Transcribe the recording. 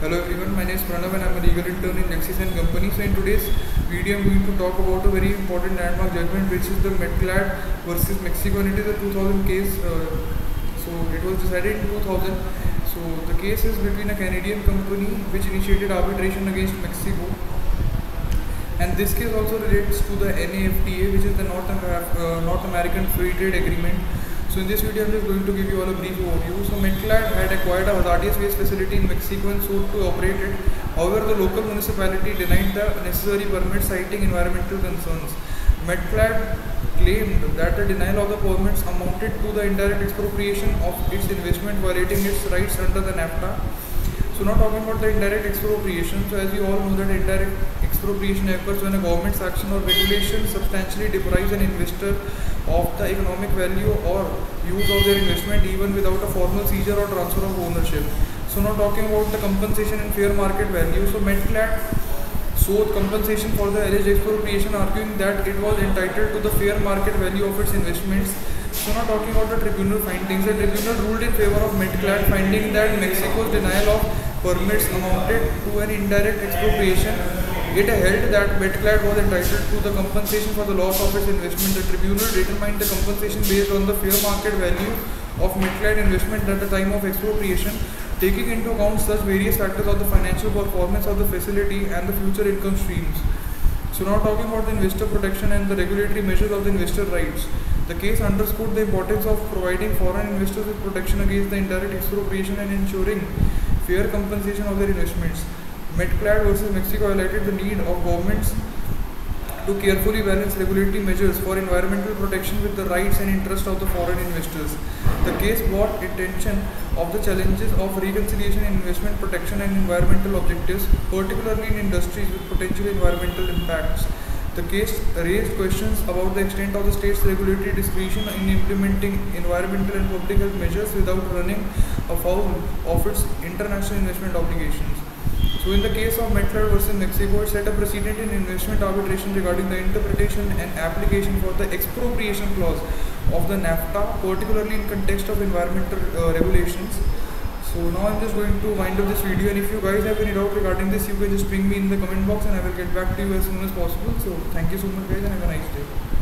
Hello everyone, my name is Pranav and I am a legal intern in Lexis and Company. So in today's video I am going to talk about a very important landmark judgment, which is the Metclad versus Mexico, and it is a 2000 case. So it was decided in 2000. So the case is between a Canadian company which initiated arbitration against Mexico, and this case also relates to the NAFTA, which is the North American Free Trade Agreement. So in this video I am just going to give you all a brief overview. So Metclad had acquired a hazardous waste facility in Mexico and sought to operate it. However, the local municipality denied the necessary permit, citing environmental concerns. Metclad claimed that the denial of the permits amounted to the indirect expropriation of its investment, violating its rights under the NAFTA. So now talking about the indirect expropriation. So as you all know that indirect expropriation occurs when a government's action or regulation substantially deprives an investor of the economic value or use of their investment, even without a formal seizure or transfer of ownership. So now talking about the compensation and fair market value. So Metclad sought compensation for the alleged expropriation, arguing that it was entitled to the fair market value of its investments. So now talking about the tribunal findings. The tribunal ruled in favor of Metclad, finding that Mexico's denial of permits amounted to an indirect expropriation. It held that Metclad was entitled to the compensation for the loss of its investment. The tribunal determined the compensation based on the fair market value of Metclad investment at the time of expropriation, taking into account such various factors of the financial performance of the facility and the future income streams. So now talking about the investor protection and the regulatory measures of the investor rights. The case underscored the importance of providing foreign investors with protection against the indirect expropriation and ensuring fair compensation of their investments. Metclad versus Mexico highlighted the need of governments to carefully balance regulatory measures for environmental protection with the rights and interests of the foreign investors. The case brought attention of the challenges of reconciliation in investment protection and environmental objectives, particularly in industries with potential environmental impacts. The case raised questions about the extent of the state's regulatory discretion in implementing environmental and public health measures without running afoul of its international investment obligations. So in the case of Metclad versus Mexico, it set a precedent in investment arbitration regarding the interpretation and application for the expropriation clause of the NAFTA, particularly in context of environmental regulations. So now I'm just going to wind up this video, and if you guys have any doubt regarding this, you can just ping me in the comment box and I will get back to you as soon as possible. So thank you so much guys, and have a nice day.